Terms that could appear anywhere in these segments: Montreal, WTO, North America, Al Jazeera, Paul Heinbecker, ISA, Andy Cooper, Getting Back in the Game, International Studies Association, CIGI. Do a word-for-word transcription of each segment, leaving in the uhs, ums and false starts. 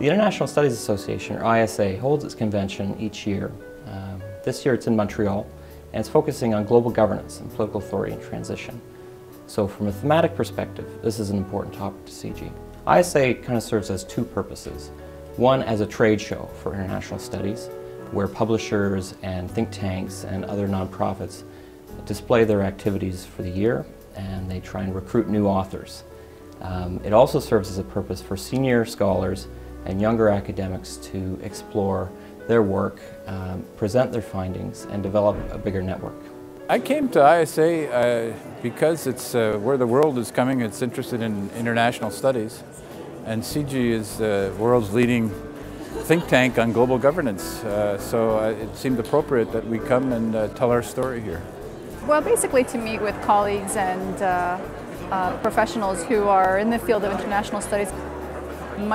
The International Studies Association, or I S A, holds its convention each year. Um, this year it's in Montreal, and it's focusing on global governance and political authority and transition. So from a thematic perspective, this is an important topic to C I G I. I S A kind of serves as two purposes. One, as a trade show for international studies, where publishers and think tanks and other nonprofits display their activities for the year, and they try and recruit new authors. Um, it also serves as a purpose for senior scholars and younger academics to explore their work, um, present their findings, and develop a bigger network. I came to I S A uh, because it's uh, where the world is coming. It's interested in international studies, and C I G I is the world's leading think tank on global governance. Uh, so uh, it seemed appropriate that we come and uh, tell our story here. Well, basically to meet with colleagues and uh, uh, professionals who are in the field of international studies.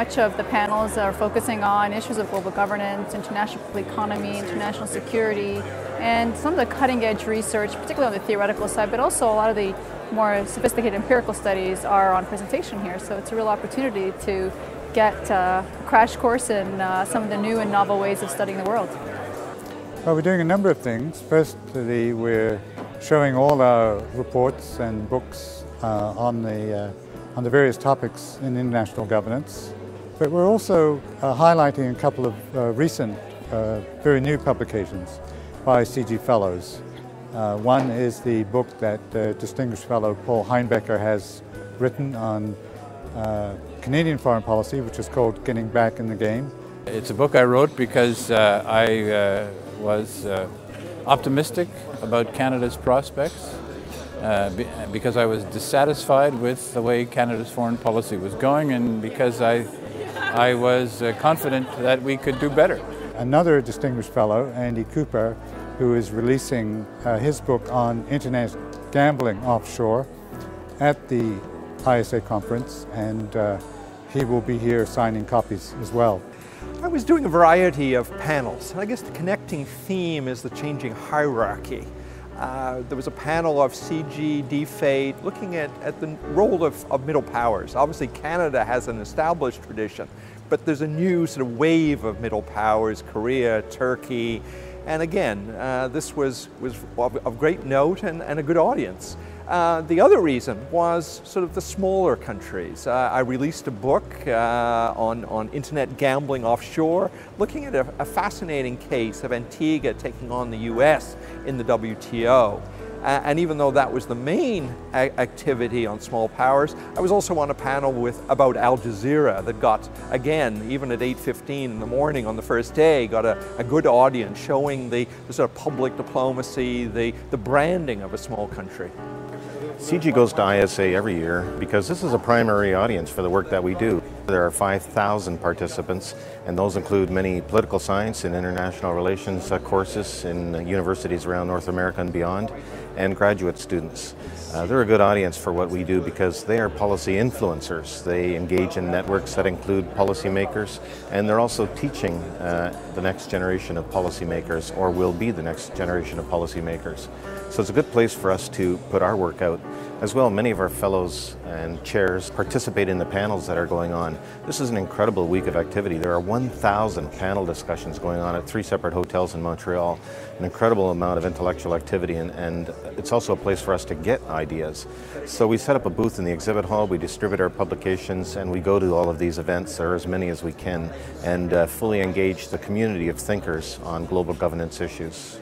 Much of the panels are focusing on issues of global governance, international economy, international security, and some of the cutting-edge research, particularly on the theoretical side, but also a lot of the more sophisticated empirical studies are on presentation here. So it's a real opportunity to get uh, a crash course in uh, some of the new and novel ways of studying the world. Well, we're doing a number of things. Firstly, we're showing all our reports and books uh, on the uh, on the various topics in international governance. But we're also uh, highlighting a couple of uh, recent, uh, very new publications by C I G I fellows. Uh, one is the book that uh, distinguished fellow Paul Heinbecker has written on uh, Canadian foreign policy, which is called Getting Back in the Game. It's a book I wrote because uh, I uh, was uh, optimistic about Canada's prospects. Uh, be, because I was dissatisfied with the way Canada's foreign policy was going, and because I, I was uh, confident that we could do better. Another distinguished fellow, Andy Cooper, who is releasing uh, his book on international gambling offshore at the I S A conference, and uh, he will be here signing copies as well. I was doing a variety of panels, and I guess the connecting theme is the changing hierarchy. Uh, there was a panel of C G D FATE looking at, at the role of, of middle powers. Obviously Canada has an established tradition, but there's a new sort of wave of middle powers, Korea, Turkey, and again, uh, this was, was of, of great note and, and a good audience. Uh, the other reason was sort of the smaller countries. Uh, I released a book uh, on, on internet gambling offshore, looking at a, a fascinating case of Antigua taking on the U S in the W T O. Uh, and even though that was the main activity on small powers, I was also on a panel with about Al Jazeera that got, again, even at eight fifteen in the morning on the first day, got a, a good audience showing the, the sort of public diplomacy, the, the branding of a small country. C I G I goes to I S A every year because this is a primary audience for the work that we do. There are five thousand participants, and those include many political science and international relations uh, courses in uh, universities around North America and beyond, and graduate students. Uh, they're a good audience for what we do because they are policy influencers. They engage in networks that include policymakers, and they're also teaching uh, the next generation of policymakers, or will be the next generation of policymakers. So it's a good place for us to put our work out. As well, many of our fellows and chairs participate in the panels that are going on. This is an incredible week of activity. There are one thousand panel discussions going on at three separate hotels in Montreal. An incredible amount of intellectual activity, and, and it's also a place for us to get ideas. So we set up a booth in the exhibit hall, we distribute our publications, and we go to all of these events, or as many as we can, and uh, fully engage the community of thinkers on global governance issues.